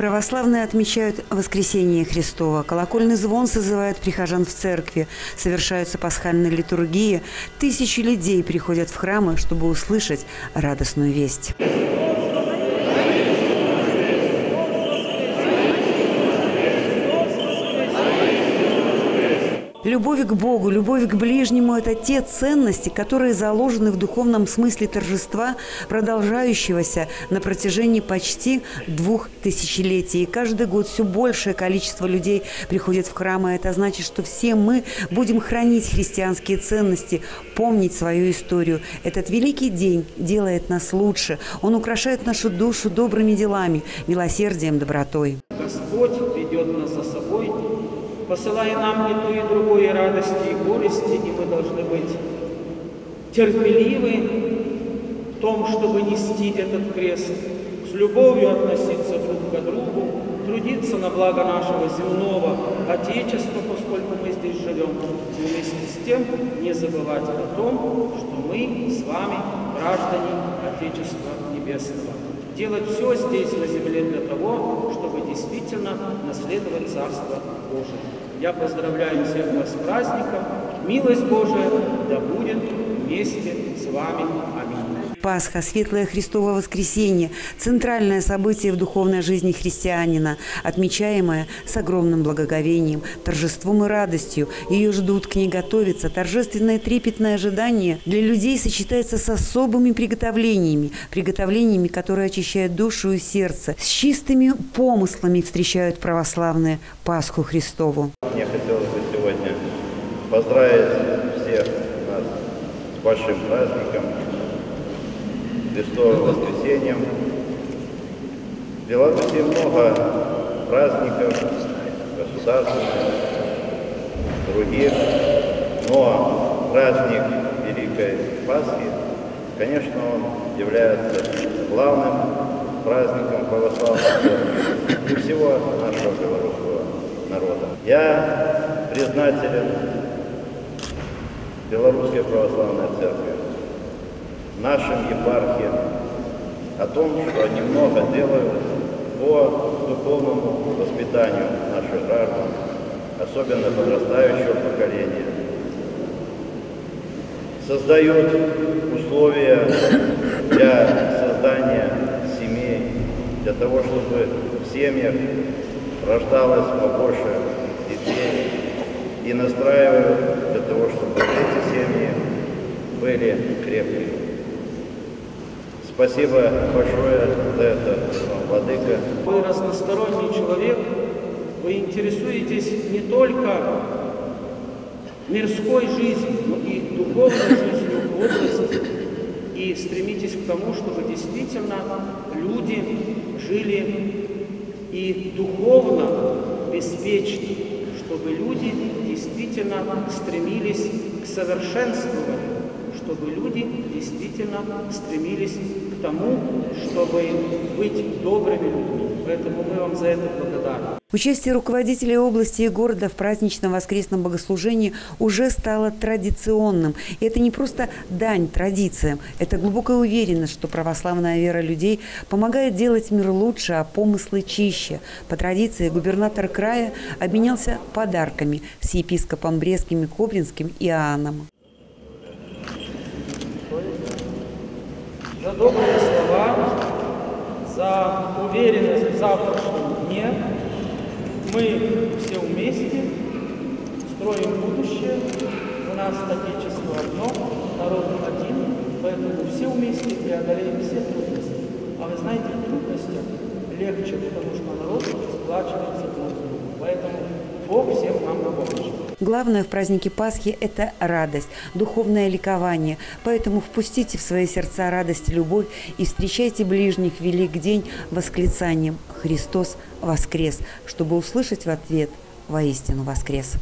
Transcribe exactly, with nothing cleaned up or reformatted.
Православные отмечают Воскресение Христово, колокольный звон созывает прихожан в церкви, совершаются пасхальные литургии, тысячи людей приходят в храмы, чтобы услышать радостную весть. Любовь к Богу, любовь к ближнему – это те ценности, которые заложены в духовном смысле торжества, продолжающегося на протяжении почти двух тысячелетий. И каждый год все большее количество людей приходит в храмы. Это значит, что все мы будем хранить христианские ценности, помнить свою историю. Этот великий день делает нас лучше. Он украшает нашу душу добрыми делами, милосердием, добротой. Господь ведет нас за собой, посылая нам и то, и другое радости и горести, и мы должны быть терпеливы в том, чтобы нести этот крест, с любовью относиться друг к другу, трудиться на благо нашего земного Отечества, поскольку мы здесь живем, и вместе с тем не забывать о том, что мы с вами граждане Отечества Небесного. Делать все здесь, на земле, для того, чтобы действительно наследовать Царство Божие. Я поздравляю всех вас с праздником. Милость Божия да будет вместе с вами. Аминь. Пасха, Светлое Христово Воскресенье – центральное событие в духовной жизни христианина, отмечаемое с огромным благоговением, торжеством и радостью. Ее ждут, к ней готовятся. Торжественное трепетное ожидание для людей сочетается с особыми приготовлениями, приготовлениями, которые очищают душу и сердце. С чистыми помыслами встречают православные Пасху Христову. Мне хотелось бы сегодня поздравить всех нас с большим праздником. Христовым воскресеньем. В Беларуси много праздников, государственных, других, но праздник Великой Пасхи, конечно, он является главным праздником православного и всего нашего белорусского народа. Я признателен Белорусской православной церкви, нашим епархиям о том, что они много делают по духовному воспитанию наших граждан, особенно подрастающего поколения. Создают условия для создания семей, для того, чтобы в семьях рождалось побольше детей, и настраивают для того, чтобы эти семьи были крепкими. Спасибо большое за это, владыка. Вы разносторонний человек, вы интересуетесь не только мирской жизнью, но и духовной жизнью области. И стремитесь к тому, чтобы действительно люди жили и духовно беспечно, чтобы люди действительно стремились к совершенствованию, чтобы люди действительно стремились к тому, чтобы быть добрыми людьми. Поэтому мы вам за это благодарны. Участие руководителей области и города в праздничном воскресном богослужении уже стало традиционным. И это не просто дань традициям. Это глубокая уверенность, что православная вера людей помогает делать мир лучше, а помыслы чище. По традиции губернатор края обменялся подарками с епископом Брестским и Кобринским Иоанном. За добрые слова, за уверенность в завтрашнем дне. Мы все вместе строим будущее. У нас отечество одно, народ один, поэтому все вместе преодолеем все трудности. А вы знаете, трудности легче, потому что народ сплачивается друг с другом. Поэтому Бог всем нам на помощь. Главное в празднике Пасхи – это радость, духовное ликование. Поэтому впустите в свои сердца радость и любовь и встречайте ближних велик день восклицанием «Христос воскрес», чтобы услышать в ответ «Воистину воскрес».